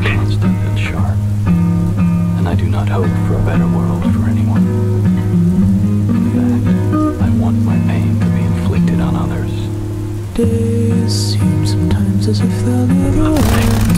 constant and sharp, and I do not hope for a better world for anyone. In fact, I want my pain to be inflicted on others. Days seem sometimes as if they'll never end.